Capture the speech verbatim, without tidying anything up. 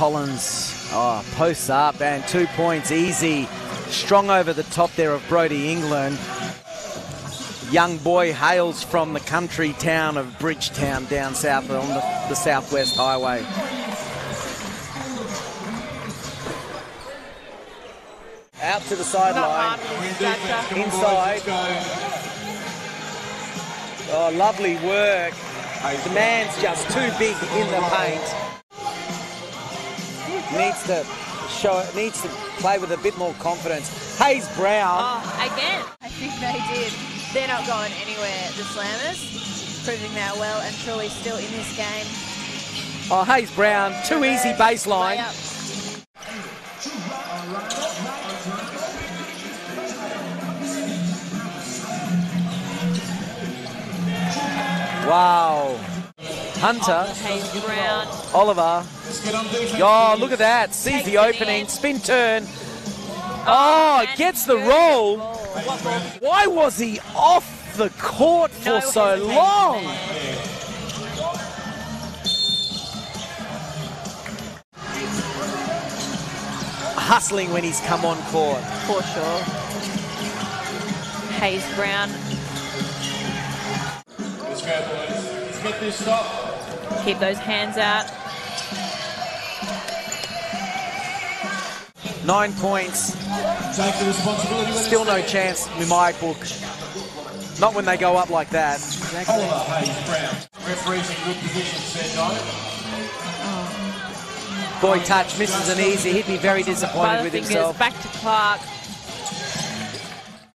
Collins oh, posts up and two points easy. Strong over the top there of Brody England. Young boy hails from the country town of Bridgetown down south on the, the Southwest Highway. Out to the sideline, inside. Oh, lovely work. The man's just too big in the paint. Needs to show it, needs to play with a bit more confidence. Hayes-Brown. Oh, again. I think they did. They're not going anywhere, the Slammers. Proving that well and truly still in this game. Oh, Hayes-Brown, too easy baseline. Wow. Hunter. Hayes-Brown. Oliver. Oh, look at that. Sees the opening. Spin turn. Oh, gets the roll. Why was he off the court for so long? Hustling when he's come on court. For sure. Hayes-Brown. Let's go, boys. Let's get this stop. Keep those hands out. Nine points. Take the responsibility. Still no chance in my book. Not when they go up like that. Exactly. Oliver Hayes-Brown. Referees in good position said no. Oh. Boy touch misses an easy. He'd be very disappointed with himself. Back to Clark.